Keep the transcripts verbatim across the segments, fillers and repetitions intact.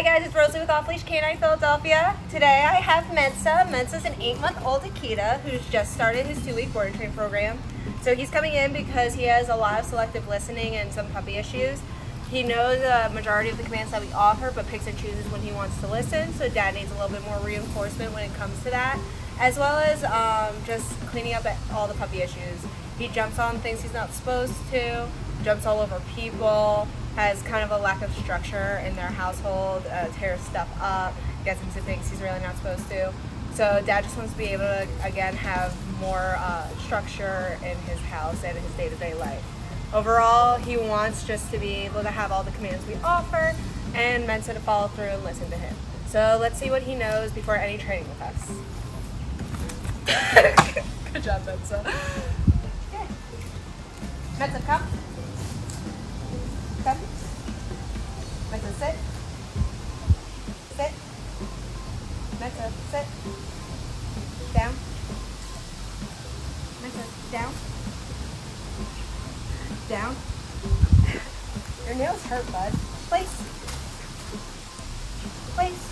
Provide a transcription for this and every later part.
Hi guys, it's Rosie with Off Leash Canine Philadelphia. Today I have Mensa. Mensa's an eight month old Akita who's just started his two week board train program. So he's coming in because he has a lot of selective listening and some puppy issues. He knows the majority of the commands that we offer, but picks and chooses when he wants to listen, so Dad needs a little bit more reinforcement when it comes to that, as well as um, just cleaning up all the puppy issues. He jumps on things he's not supposed to, jumps all over people, has kind of a lack of structure in their household, uh, tears stuff up, gets into things he's really not supposed to. So Dad just wants to be able to, again, have more uh, structure in his house and in his day-to-day life. Overall, he wants just to be able to have all the commands we offer and Mensa to follow through and listen to him. So let's see what he knows before any training with us. Good job, Mensa. Okay. Mensa, come. Come. Mensa, sit. Sit. Mensa, sit. Down. Mensa, down. Down. Your nails hurt, bud. Place. Place.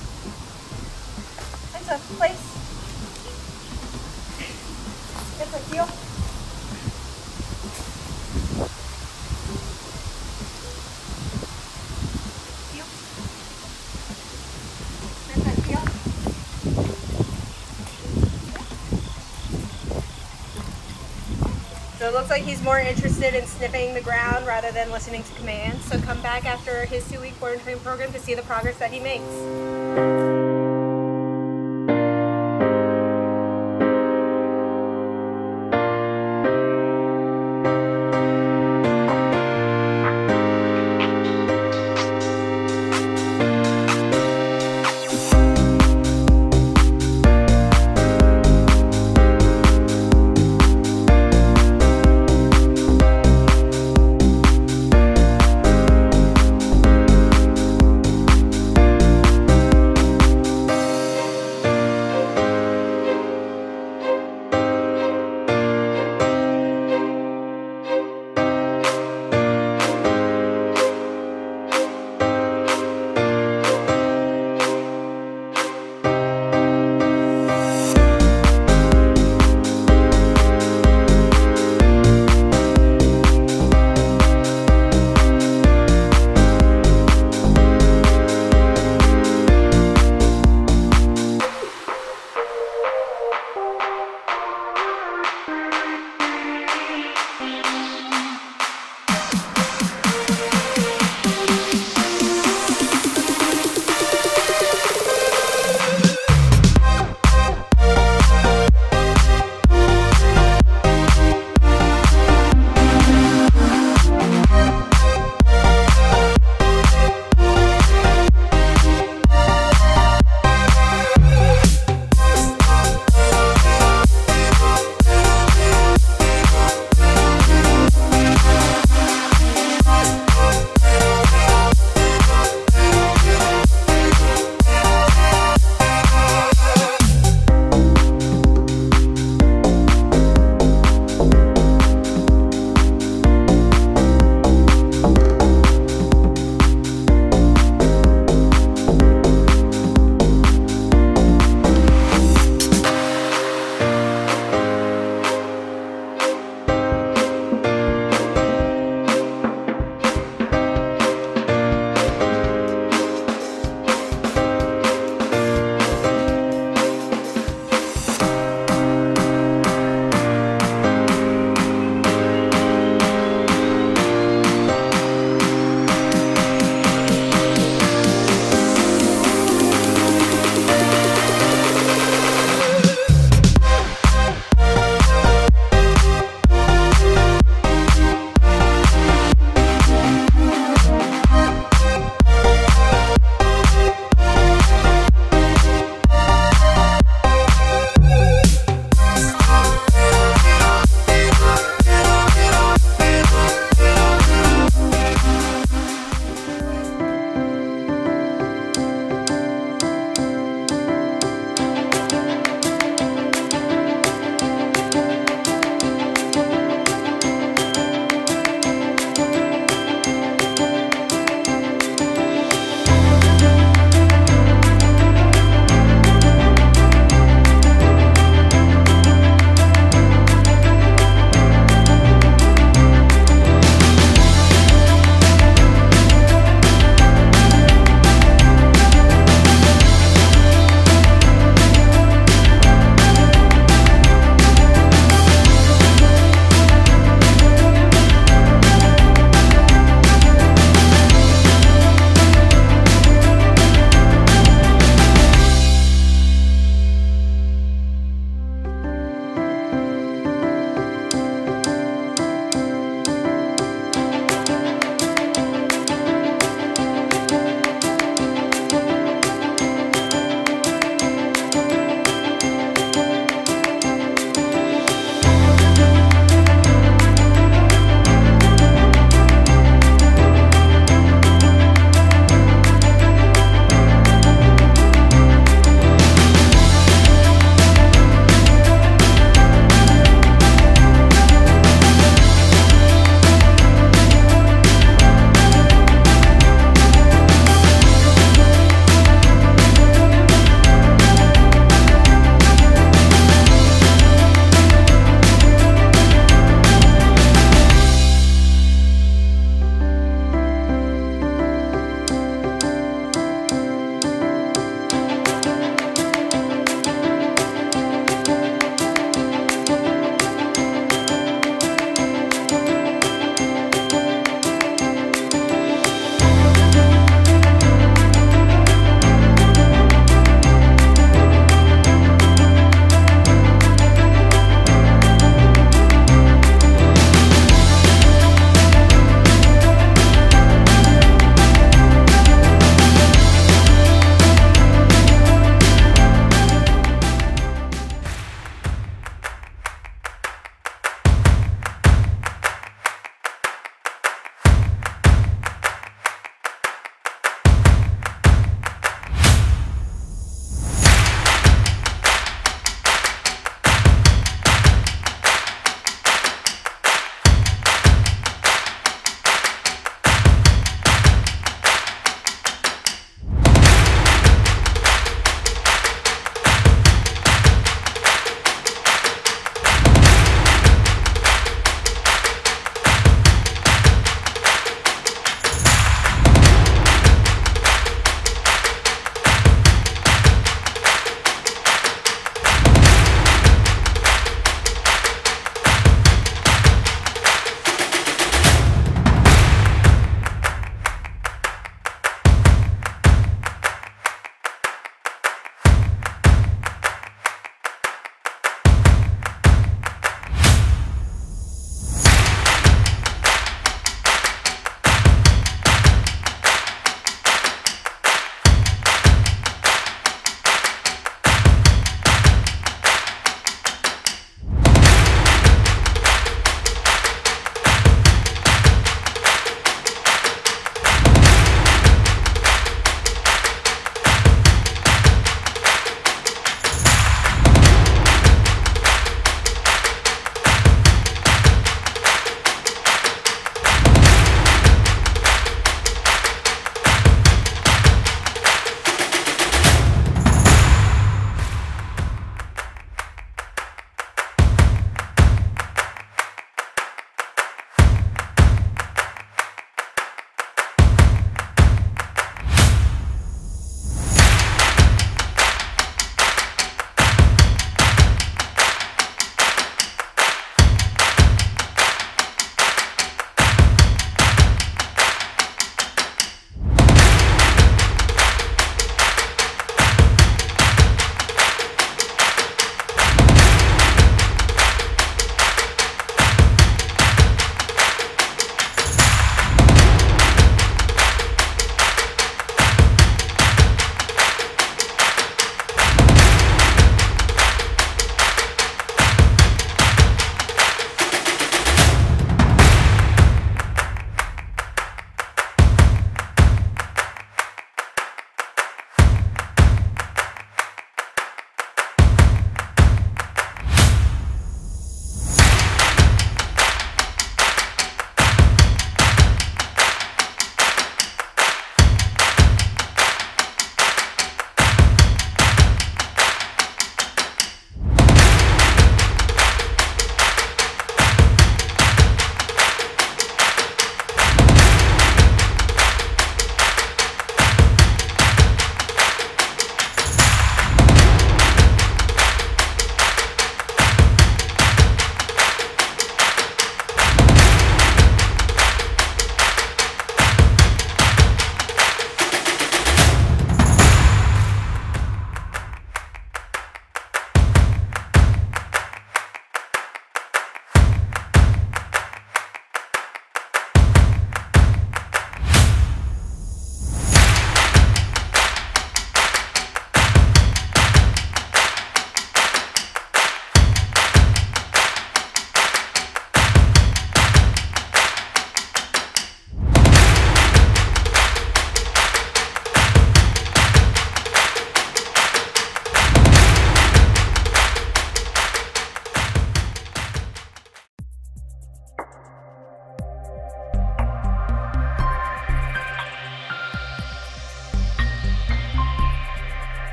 Mensa, place. Mensa, heel. So it looks like he's more interested in sniffing the ground rather than listening to commands. So come back after his two week board and train program to see the progress that he makes.